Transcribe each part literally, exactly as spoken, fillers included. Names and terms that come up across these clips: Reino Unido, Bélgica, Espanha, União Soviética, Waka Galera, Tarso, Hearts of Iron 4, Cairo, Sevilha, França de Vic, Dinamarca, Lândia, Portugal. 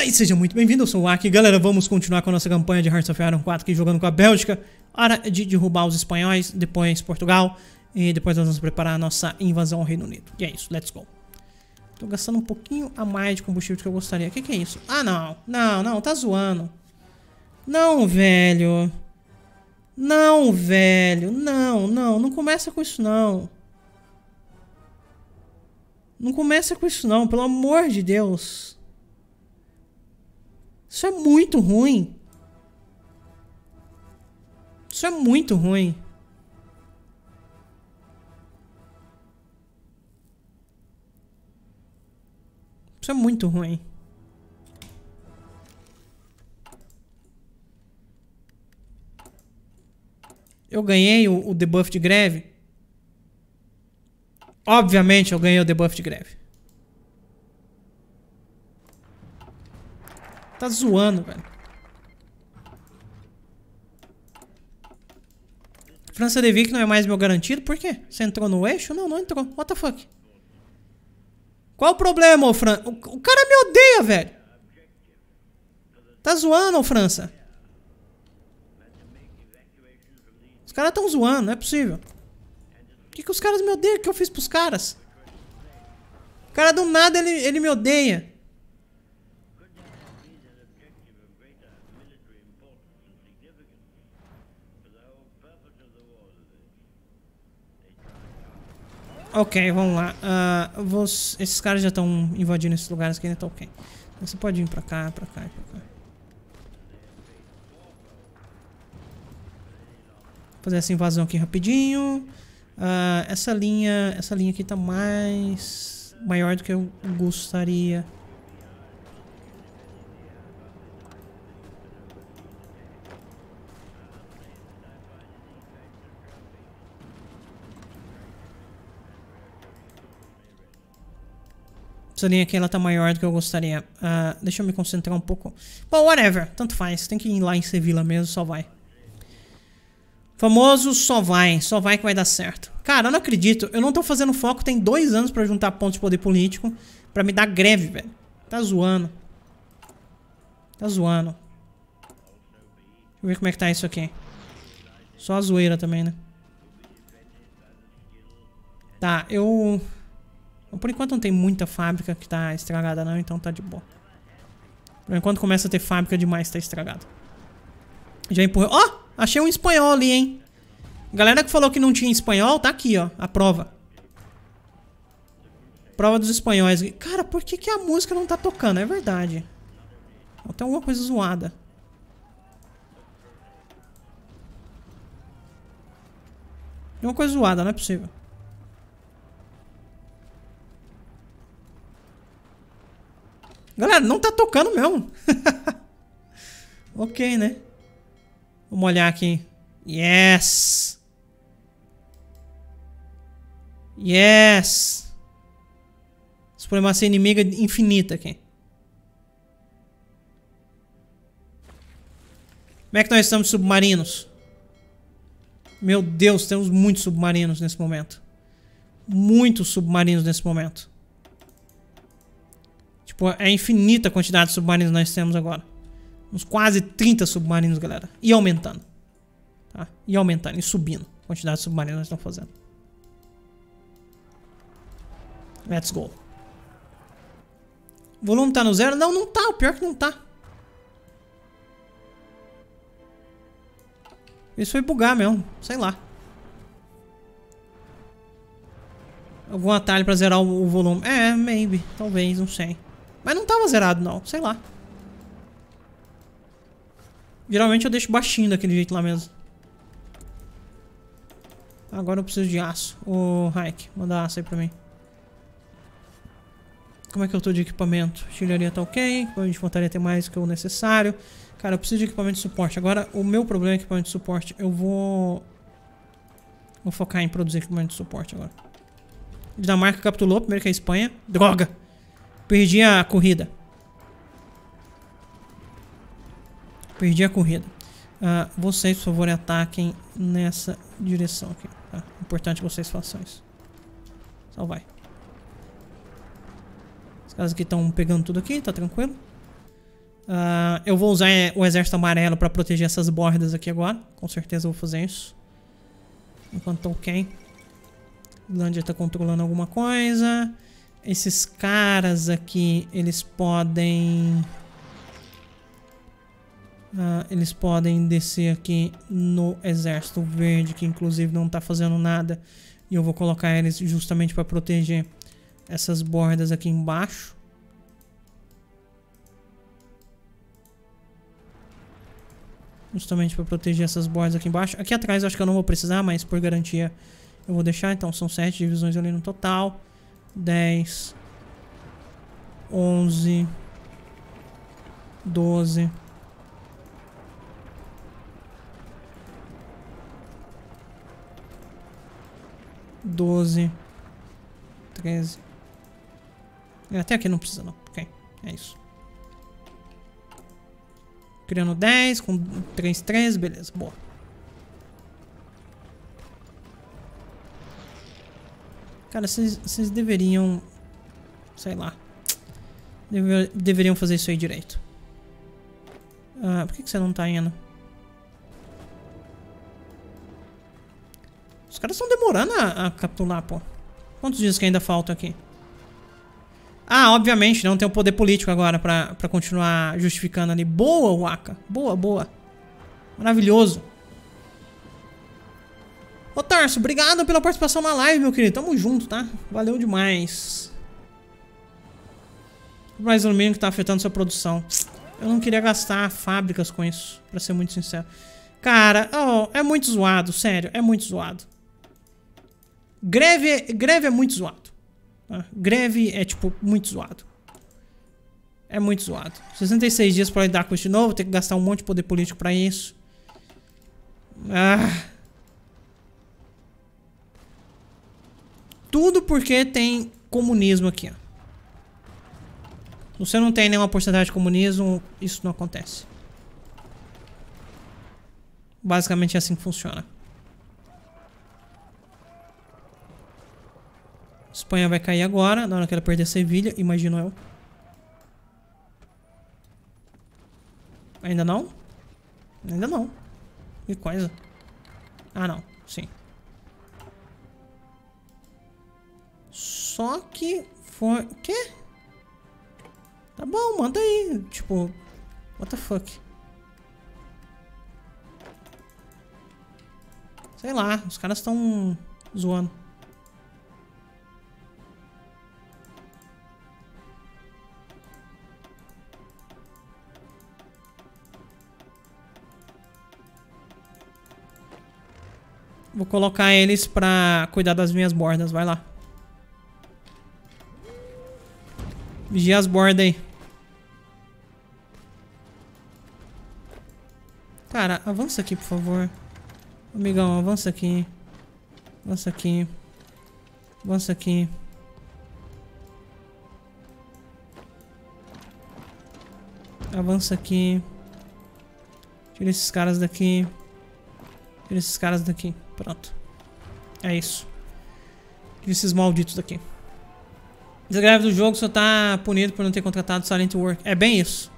Fala aí, seja muito bem-vindo, eu sou o Waka Galera, vamos continuar com a nossa campanha de Hearts of Iron quatro aqui jogando com a Bélgica. Hora de derrubar os espanhóis, depois Portugal e depois nós vamos preparar a nossa invasão ao Reino Unido. E é isso, let's go. Tô gastando um pouquinho a mais de combustível do que eu gostaria. O que que é isso? Ah, não, não, não, tá zoando. Não, velho. Não, velho, não, não, não começa com isso não. Não começa com isso não, pelo amor de Deus. Isso é muito ruim. Isso é muito ruim. Isso é muito ruim. Eu ganhei o, o debuff de greve. Obviamente eu ganhei o debuff de greve. Tá zoando, velho. França de Vic não é mais meu garantido. Por quê? Você entrou no eixo? Não, não entrou. What the fuck? Qual o problema, ô França? O, o cara me odeia, velho. Tá zoando, ô França. Os caras tão zoando, não é possível. O que que os caras me odeiam? O que eu fiz pros caras? O cara do nada, ele, ele me odeia. Ok, vamos lá. Uh, vos, esses caras já estão invadindo esses lugares que ainda estão ok. Você pode ir pra cá, pra cá e pra cá. Vou fazer essa invasão aqui rapidinho. Uh, essa linha, essa linha aqui tá mais maior do que eu gostaria. Essa linha aqui ela tá maior do que eu gostaria. Uh, deixa eu me concentrar um pouco. Bom, whatever. Tanto faz. Tem que ir lá em Sevilha mesmo. Só vai. Famoso só vai. Só vai que vai dar certo. Cara, eu não acredito. Eu não tô fazendo foco. Tem dois anos pra juntar pontos de poder político. Pra me dar greve, velho. Tá zoando. Tá zoando. Deixa eu ver como é que tá isso aqui. Só a zoeira também, né? Tá, eu... Por enquanto não tem muita fábrica que tá estragada não, então tá de boa. Por enquanto começa a ter fábrica demais, tá estragado. Já empurrei. Ó, oh, achei um espanhol ali, hein. Galera que falou que não tinha espanhol, tá aqui, ó, a prova. Prova dos espanhóis. Cara, por que que a música não tá tocando? É verdade. Tem alguma coisa zoada. Tem uma coisa zoada, não é possível. Galera, não tá tocando mesmo. Ok, né? Vamos olhar aqui. Yes! Yes! Supremacia inimiga infinita aqui. Como é que nós estamos submarinos? Meu Deus, temos muitos submarinos nesse momento. Muitos submarinos nesse momento. É infinita a quantidade de submarinos que nós temos agora. Uns quase trinta submarinos, galera. E aumentando. Tá? E aumentando, e subindo. A quantidade de submarinos nós estamos fazendo. Let's go. O volume tá no zero? Não, não tá. O pior é que não tá. Isso foi bugar mesmo. Sei lá. Algum atalho pra zerar o, o volume. É, maybe. Talvez, não sei. Mas não tava zerado não, sei lá. Geralmente eu deixo baixinho daquele jeito lá mesmo. Agora eu preciso de aço. Ô, Hike, manda aço aí pra mim. Como é que eu tô de equipamento? Artilharia tá ok, equipamento de infantaria tem mais que o necessário. Cara, eu preciso de equipamento de suporte. Agora o meu problema é equipamento de suporte. Eu vou... Vou focar em produzir equipamento de suporte agora. Dinamarca capitulou, primeiro que a Espanha. Droga! Perdi a corrida. Perdi a corrida. Uh, vocês, por favor, ataquem nessa direção aqui. Tá? Importante que vocês façam isso. Só vai. Os caras aqui estão pegando tudo aqui, tá tranquilo. Uh, eu vou usar o exército amarelo para proteger essas bordas aqui agora. Com certeza eu vou fazer isso. Enquanto tá ok. Lândia tá controlando alguma coisa. Esses caras aqui, eles podem... Uh, eles podem descer aqui no exército verde, que inclusive não tá fazendo nada. E eu vou colocar eles justamente para proteger essas bordas aqui embaixo. Justamente para proteger essas bordas aqui embaixo. Aqui atrás eu acho que eu não vou precisar, mas por garantia eu vou deixar. Então são sete divisões ali no total. dez, onze, doze... doze, treze. Até aqui não precisa não, ok, é isso. Criando dez, com três, três, beleza, boa. Cara, vocês deveriam, sei lá, dever, deveriam fazer isso aí direito. Ah, por que você não tá indo? Os caras estão demorando a, a capturar, pô. Quantos dias que ainda falta aqui? Ah, obviamente, não tem o poder político agora pra, pra continuar justificando ali. Boa, Waka. Boa, boa. Maravilhoso. Ô, Tarso, obrigado pela participação na live, meu querido. Tamo junto, tá? Valeu demais. Mais ou menos que tá afetando sua produção. Eu não queria gastar fábricas com isso, pra ser muito sincero. Cara, oh, é muito zoado, sério. É muito zoado. Greve, greve é muito zoado. Ah, greve é, tipo, muito zoado. É muito zoado. sessenta e seis dias pra lidar com isso de novo. Tem que gastar um monte de poder político pra isso. Ah. Tudo porque tem comunismo aqui, ó. Se você não tem nenhuma porcentagem de comunismo, isso não acontece. Basicamente é assim que funciona. Espanha vai cair agora, na hora que ela perder Sevilha, imagino eu. Ainda não? Ainda não. Que coisa. Ah, não. Sim. Só que foi... O quê? Tá bom, manda aí. Tipo... What the fuck? Sei lá, os caras estão zoando. Vou colocar eles pra cuidar das minhas bordas, vai lá. Vigia as bordas aí. Cara, avança aqui, por favor. Amigão, avança aqui. Avança aqui. Avança aqui. Avança aqui. Tira esses caras daqui. Tira esses caras daqui. Pronto. É isso. Tira esses malditos daqui. Desgrave do jogo, só tá punido por não ter contratado Silent Work. É bem isso.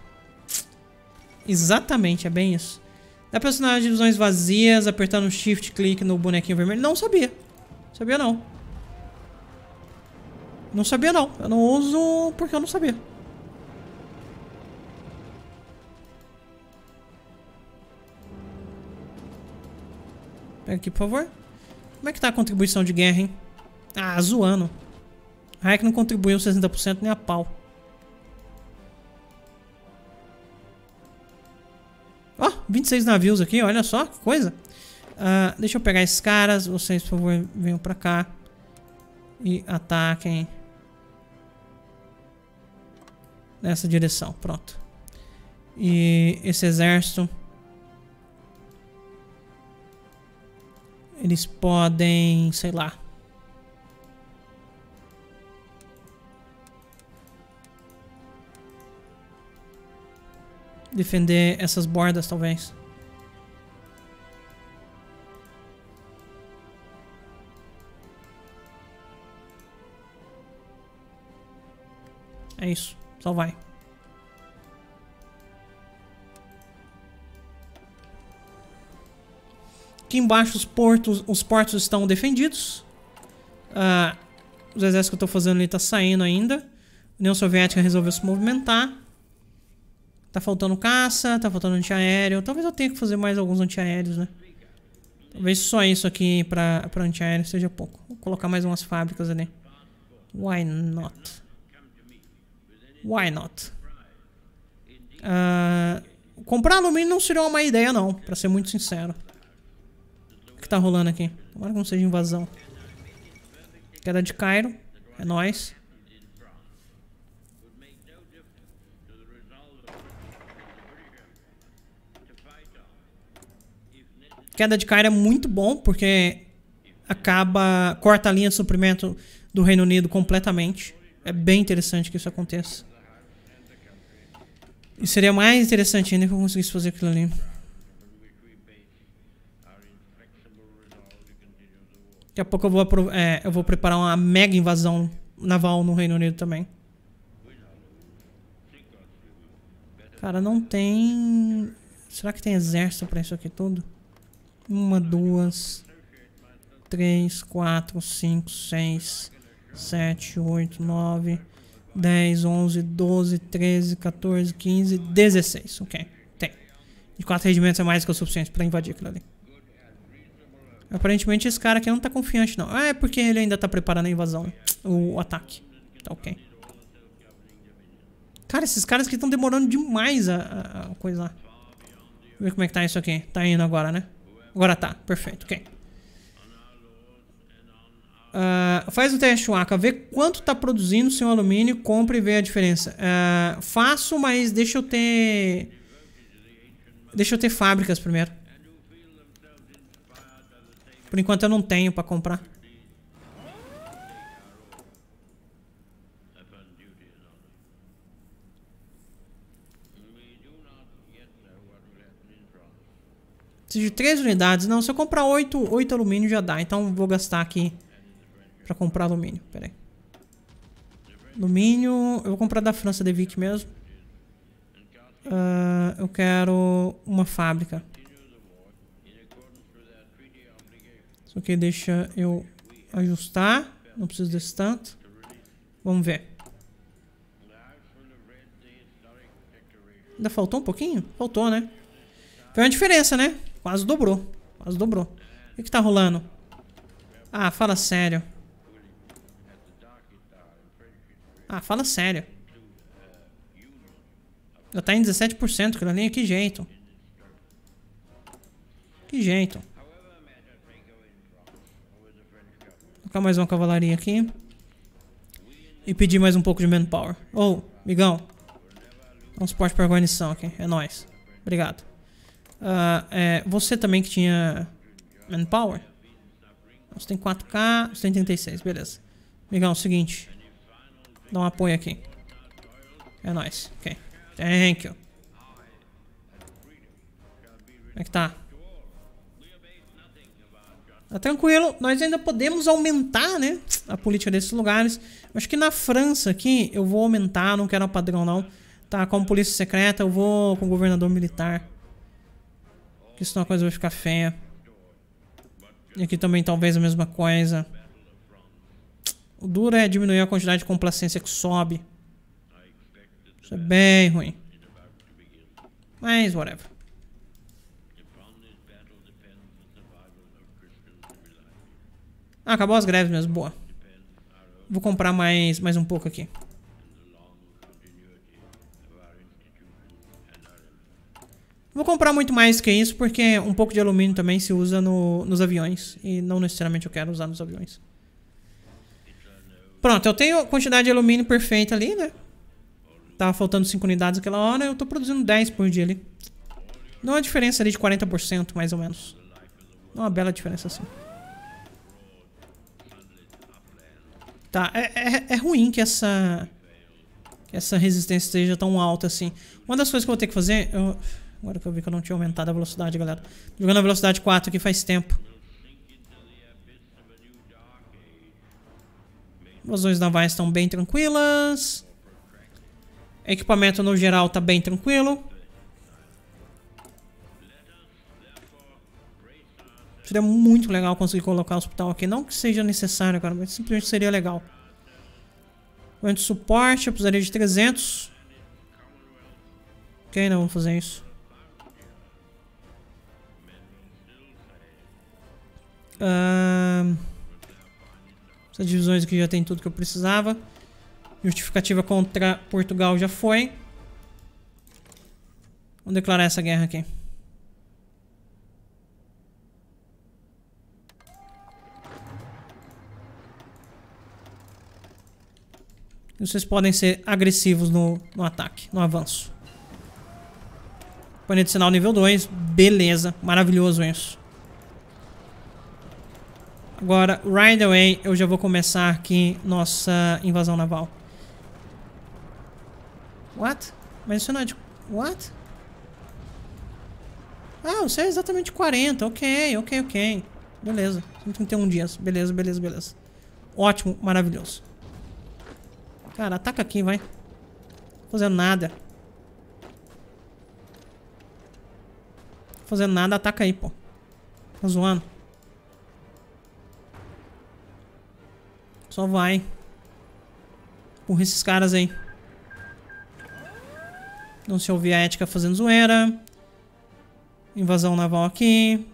Exatamente, é bem isso. Dá pra assinar as divisões vazias, apertando shift, clique no bonequinho vermelho. Não sabia. Sabia não. Não sabia não. Eu não uso porque eu não sabia. Pega aqui, por favor. Como é que tá a contribuição de guerra, hein? Ah, zoando. A que não contribuiu sessenta por cento nem a pau. Ó, oh, vinte e seis navios aqui, olha só, que coisa. Uh, deixa eu pegar esses caras. Vocês, por favor, venham pra cá. E ataquem. Nessa direção, pronto. E esse exército... Eles podem, sei lá... Defender essas bordas, talvez. É isso. Só vai. Aqui embaixo os portos, os portos estão defendidos. Ah, os exércitos que eu estou fazendo ali estão tá saindo ainda. A União Soviética resolveu se movimentar. Tá faltando caça, tá faltando antiaéreo. Talvez eu tenha que fazer mais alguns antiaéreos, né? Talvez só isso aqui pra, pra antiaéreo seja pouco. Vou colocar mais umas fábricas ali. Why not? Why not? Uh, comprar alumínio não seria uma má ideia, não. Pra ser muito sincero. O que tá rolando aqui? Tomara que não seja invasão. Queda de Cairo. É nóis. Queda de Cairo é muito bom, porque acaba... corta a linha de suprimento do Reino Unido completamente. É bem interessante que isso aconteça. E seria mais interessante ainda que eu conseguisse fazer aquilo ali. Daqui a pouco eu vou, é, eu vou preparar uma mega invasão naval no Reino Unido também. Cara, não tem... será que tem exército pra isso aqui tudo? Uma, duas, três, quatro, cinco, seis, sete, oito, nove, dez, onze, doze, treze, quatorze, quinze, dezesseis. Ok, tem. De quatro regimentos é mais que o suficiente pra invadir aquilo ali. Aparentemente esse cara aqui não tá confiante, não. Ah, é porque ele ainda tá preparando a invasão, o ataque. Tá ok. Cara, esses caras que estão demorando demais a, a, a coisar. Deixa eu ver como é que tá isso aqui. Tá indo agora, né? Agora tá, perfeito, ok. Uh, faz um teste, Waka. Vê quanto tá produzindo seu alumínio, compra e vê a diferença. Uh, faço, mas deixa eu ter... Deixa eu ter fábricas primeiro. Por enquanto eu não tenho pra comprar. Preciso de três unidades. Não, se eu comprar oito alumínio já dá. Então vou gastar aqui pra comprar alumínio. Pera aí. Alumínio... eu vou comprar da França de Vic mesmo. Uh, eu quero uma fábrica. Isso aqui deixa eu ajustar. Não preciso desse tanto. Vamos ver. Ainda faltou um pouquinho? Faltou, né? Foi uma diferença, né? Quase dobrou. Quase dobrou. O que que tá rolando? Ah, fala sério. Ah, fala sério. Já tá em dezessete por cento aquilo ali. Que jeito. Que jeito. Vou colocar mais uma cavalaria aqui. E pedir mais um pouco de manpower. Ô, oh, migão. Dá um suporte pra guarnição aqui. É nóis. Obrigado. Uh, é, você também que tinha manpower? Você tem quatro K, você tem trinta e seis, beleza. Miguel, é o seguinte. Dá um apoio aqui. É nóis, ok. Thank you. Como é que tá? Tá tranquilo, nós ainda podemos aumentar, né? A política desses lugares. Acho que na França aqui eu vou aumentar, não quero um padrão não. Tá, com polícia secreta eu vou com governador militar. Que senão a coisa vai ficar feia. E aqui também talvez a mesma coisa. O duro é diminuir a quantidade de complacência que sobe. Isso é bem ruim. Mas whatever. Ah, acabou as greves mesmo, boa. Vou comprar mais, mais um pouco aqui. Vou comprar muito mais que isso, porque um pouco de alumínio também se usa no, nos aviões. E não necessariamente eu quero usar nos aviões. Pronto, eu tenho a quantidade de alumínio perfeita ali, né? Tava faltando cinco unidades naquela hora, eu tô produzindo dez por dia ali. Dá uma diferença ali de quarenta por cento, mais ou menos. Dá uma bela diferença assim. Tá, é, é, é ruim que essa, que essa resistência esteja tão alta assim. Uma das coisas que eu vou ter que fazer... Eu... Agora que eu vi que eu não tinha aumentado a velocidade, galera. Tô jogando a velocidade quatro aqui faz tempo. As duas navais estão bem tranquilas. Equipamento no geral tá bem tranquilo. Seria muito legal conseguir colocar o hospital aqui. Não que seja necessário, cara, mas simplesmente seria legal. Plano de suporte, eu precisaria de trezentos. Ok, não vamos fazer isso. Uh, essas divisões aqui já tem tudo que eu precisava. Justificativa contra Portugal já foi. Vamos declarar essa guerra aqui. E vocês podem ser agressivos no, no ataque, no avanço. Planeta de sinal nível dois. Beleza, maravilhoso isso. Agora, right away, eu já vou começar aqui nossa invasão naval. What? Mas isso não é de... What? Ah, você é exatamente quarenta. Ok, ok, ok. Beleza. cento e trinta e um dias. Beleza, beleza, beleza. Ótimo, maravilhoso. Cara, ataca aqui, vai. Não fazendo nada. Não fazendo nada, ataca aí, pô. Tá zoando. Só vai. Porra, esses caras aí. Não se ouvir a ética fazendo zoeira. Invasão naval aqui.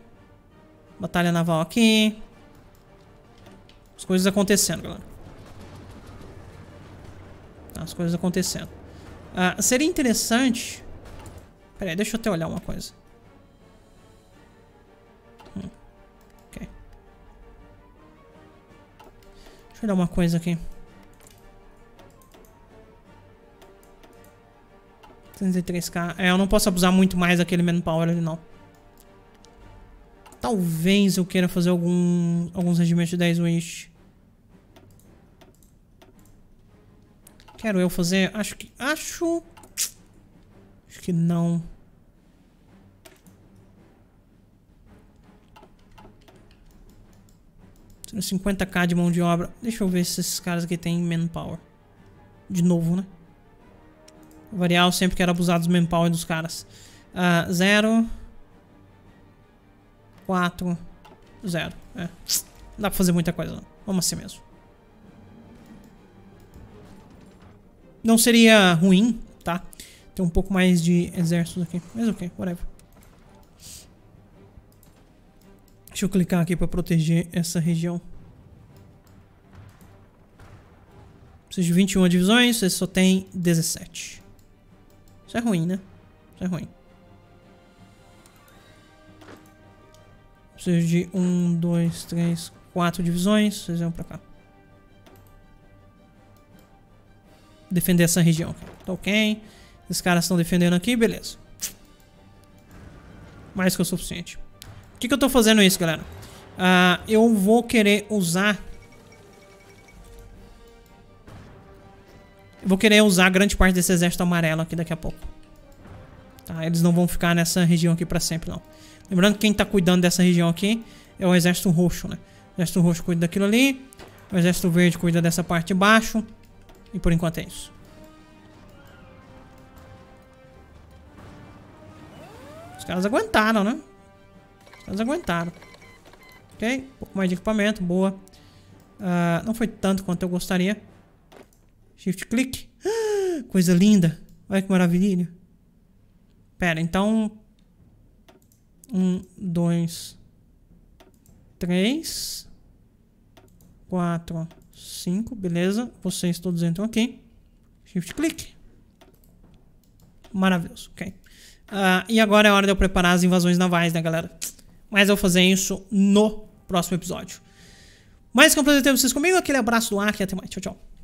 Batalha naval aqui. As coisas acontecendo, galera. As coisas acontecendo. Ah, seria interessante... Pera aí, deixa eu até olhar uma coisa. Hum. Ok. Deixa eu olhar uma coisa aqui. trezentos e três K. É, eu não posso abusar muito mais daquele manpower ali, não. Talvez eu queira fazer algum, alguns regimentos de dez wish. Quero eu fazer? Acho que... Acho... Acho que não. cinquenta K de mão de obra. Deixa eu ver se esses caras aqui têm manpower. De novo, né? O varial sempre quero abusar dos manpower dos caras. Uh, zero. Quatro. Zero. É. Não dá pra fazer muita coisa, não. Vamos assim mesmo. Não seria ruim, tá? Tem um pouco mais de exércitos aqui. Mas ok, whatever. Deixa eu clicar aqui pra proteger essa região. Preciso de vinte e uma divisões, vocês só tem dezessete. Isso é ruim, né? Isso é ruim. Preciso de um, dois, três, quatro divisões, vocês vão pra cá. Defender essa região. Tá ok. Esses caras estão defendendo aqui, beleza. Mais que o suficiente. O que, que eu tô fazendo isso, galera? Uh, eu vou querer usar... Eu vou querer usar grande parte desse exército amarelo aqui daqui a pouco. Tá, eles não vão ficar nessa região aqui pra sempre, não. Lembrando que quem tá cuidando dessa região aqui é o exército roxo, né? O exército roxo cuida daquilo ali. O exército verde cuida dessa parte de baixo. E por enquanto é isso. Os caras aguentaram, né? Os caras aguentaram. Ok? Um pouco mais de equipamento, boa. Uh, não foi tanto quanto eu gostaria. Shift click. Ah, coisa linda. Olha que maravilha. Pera, então... Um, dois... Três... Quatro... cinco, beleza. Vocês todos entram aqui. Shift click. Maravilhoso, ok. Uh, e agora é hora de eu preparar as invasões navais, né, galera? Mas eu vou fazer isso no próximo episódio. Mas que é um prazer ter vocês comigo. Aquele abraço do ar e até mais. Tchau, tchau.